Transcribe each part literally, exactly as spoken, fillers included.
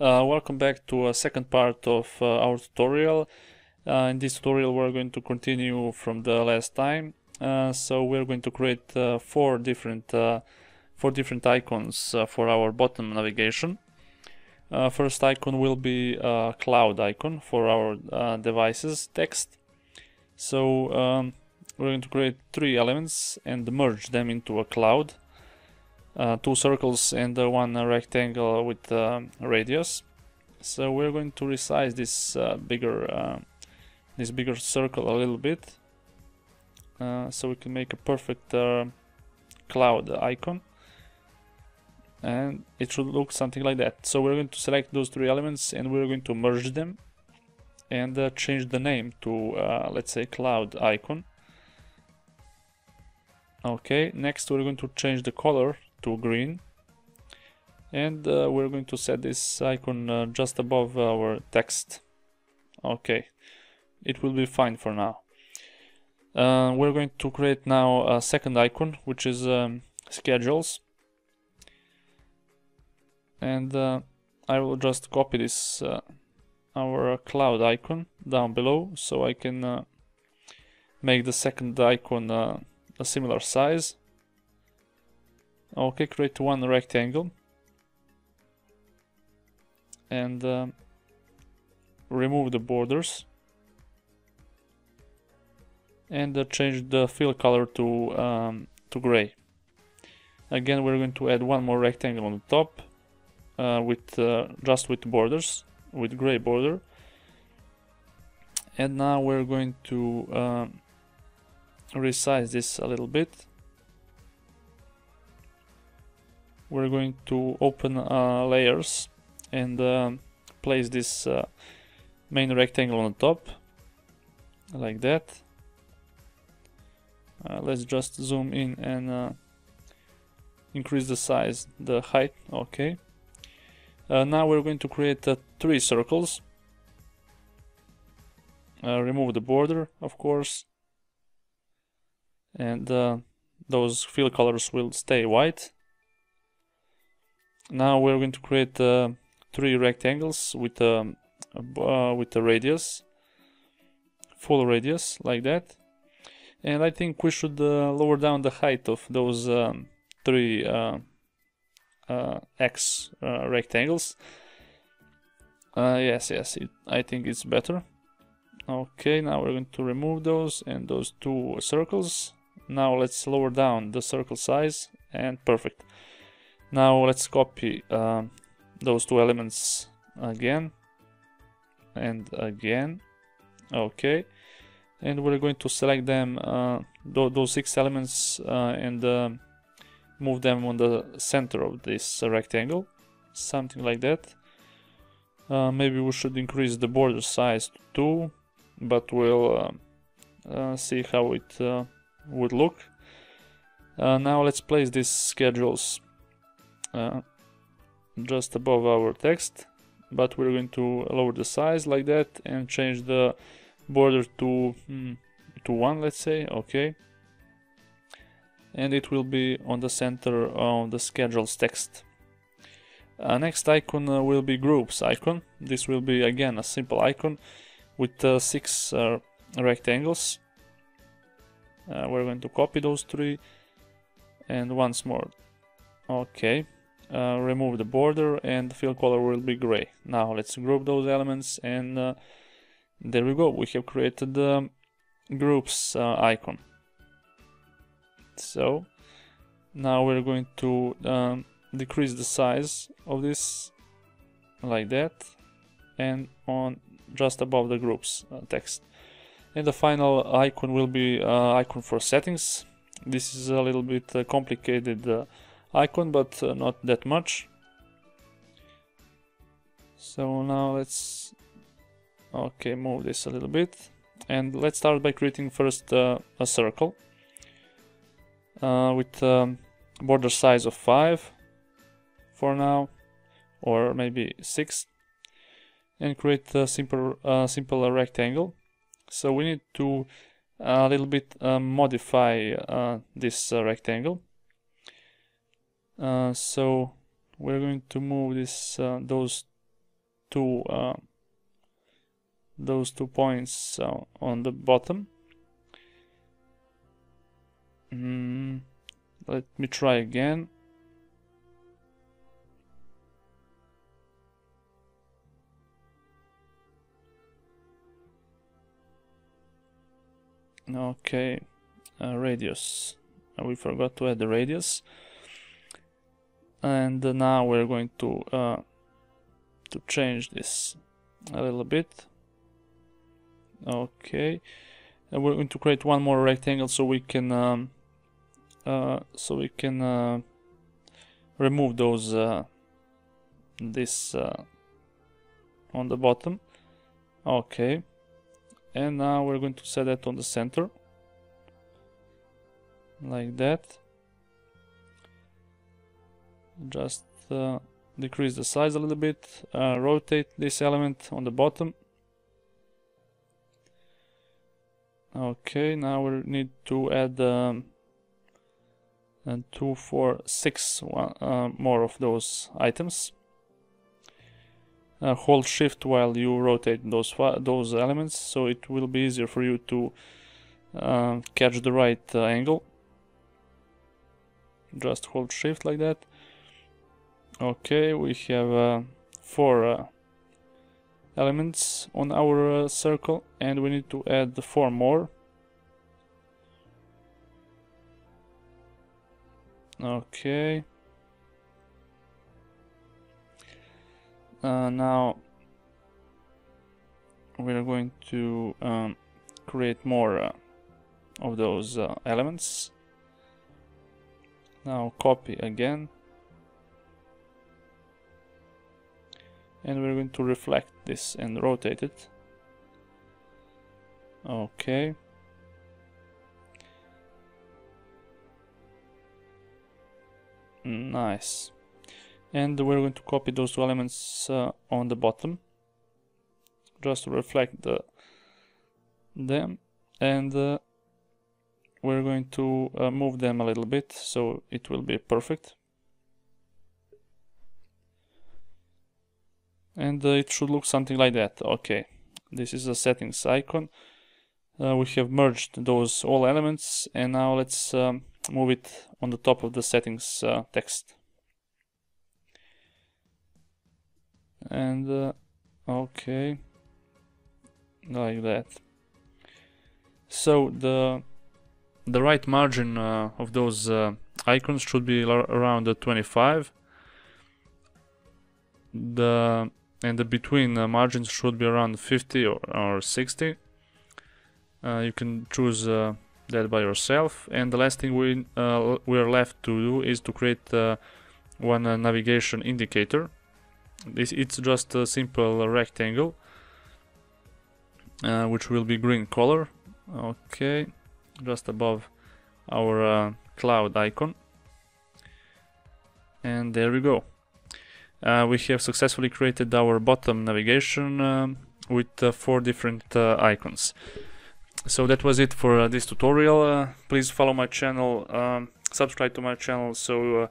Uh, welcome back to a second part of uh, our tutorial. Uh, in this tutorial we're going to continue from the last time. Uh, so we're going to create uh, four different uh, four different icons uh, for our bottom navigation. Uh, first icon will be a cloud icon for our uh, devices text. So um, we're going to create three elements and merge them into a cloud. Uh, two circles and uh, one uh, rectangle with uh, radius. So we're going to resize this uh, bigger uh, this bigger circle a little bit, uh, so we can make a perfect uh, cloud icon, and it should look something like that. So we're going to select those three elements and we're going to merge them and uh, change the name to uh, let's say cloud icon. Okay, next we're going to change the color to green, and uh, we're going to set this icon uh, just above our text. Okay, it will be fine for now. Uh, we're going to create now a second icon, which is um, schedules, and uh, I will just copy this uh, our cloud icon down below, so I can uh, make the second icon uh, a similar size. Okay, create one rectangle and uh, remove the borders and uh, change the fill color to um, to gray. Again, we're going to add one more rectangle on the top uh, with uh, just with borders, with gray border, and now we're going to uh, resize this a little bit. We're going to open uh, layers and uh, place this uh, main rectangle on the top, like that. Uh, let's just zoom in and uh, increase the size, the height. Okay. Uh, now we're going to create uh, three circles. Uh, remove the border, of course, and uh, those fill colors will stay white. Now we're going to create uh, three rectangles with um, uh, with a radius, full radius, like that. And I think we should uh, lower down the height of those um, three uh, uh, X uh, rectangles. Uh, yes, yes, it, I think it's better. Okay, now we're going to remove those and those two circles. Now let's lower down the circle size, and perfect. Now let's copy uh, those two elements again and again. Okay, and we're going to select them, uh, th those six elements, uh, and uh, move them on the center of this rectangle, something like that. Uh, maybe we should increase the border size to two, but we'll uh, uh, see how it uh, would look. Uh, now let's place these schedules Uh, just above our text, but we're going to lower the size like that and change the border to mm, to one, let's say. Okay, and it will be on the center of the schedules text. Uh, next icon uh, will be groups icon. This will be again a simple icon with uh, six uh, rectangles. Uh, we're going to copy those three and once more. Okay. Uh, remove the border and the fill color will be gray. Now let's group those elements, and uh, there we go, we have created the um, groups uh, icon. So now we're going to um, decrease the size of this like that, and on just above the groups uh, text. And the final icon will be uh, icon for settings. This is a little bit uh, complicated uh, icon, but uh, not that much. So now let's okay move this a little bit, and let's start by creating first uh, a circle uh, with um, border size of five for now, or maybe six, and create a simple uh, simple rectangle. So we need to a little bit uh, modify uh, this uh, rectangle. Uh, so we're going to move this uh, those two uh, those two points uh, on the bottom. Mm, let me try again. Okay, uh, radius. We forgot to add the radius, and uh, now we're going to uh, to change this a little bit. Okay, and we're going to create one more rectangle so we can um, uh, so we can uh, remove those uh, this uh, on the bottom. Okay, and now we're going to set that on the center. Like that. Just uh, decrease the size a little bit, uh, rotate this element on the bottom. Okay, now we need to add um, and two, four, six one, uh, more of those items. Uh, hold shift while you rotate those those elements, so it will be easier for you to uh, catch the right uh, angle. Just hold shift like that. Okay, we have uh, four uh, elements on our uh, circle, and we need to add four more. Okay. Uh, now we are going to um, create more uh, of those uh, elements. Now copy again, and we're going to reflect this and rotate it. Okay, nice. And we're going to copy those two elements uh, on the bottom, just to reflect the, them, and uh, we're going to uh, move them a little bit so it will be perfect, and uh, it should look something like that. Okay, this is a settings icon. Uh, we have merged those all elements, and now let's um, move it on the top of the settings uh, text. And uh, okay, like that. So the The right margin uh, of those uh, icons should be around the twenty-five. The and the between uh, margins should be around fifty or, or sixty. Uh, you can choose uh, that by yourself. And the last thing we uh, we are left to do is to create uh, one uh, navigation indicator. This it's just a simple rectangle, uh, which will be green color. Okay. Just above our uh, cloud icon, and there we go. Uh, we have successfully created our bottom navigation um, with uh, four different uh, icons. So that was it for uh, this tutorial. Uh, please follow my channel, um, subscribe to my channel, so uh,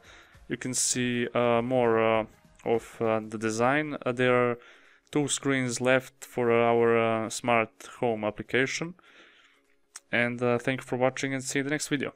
you can see uh, more uh, of uh, the design. Uh, there are two screens left for our uh, smart home application. And uh, thank you for watching, and see you in the next video.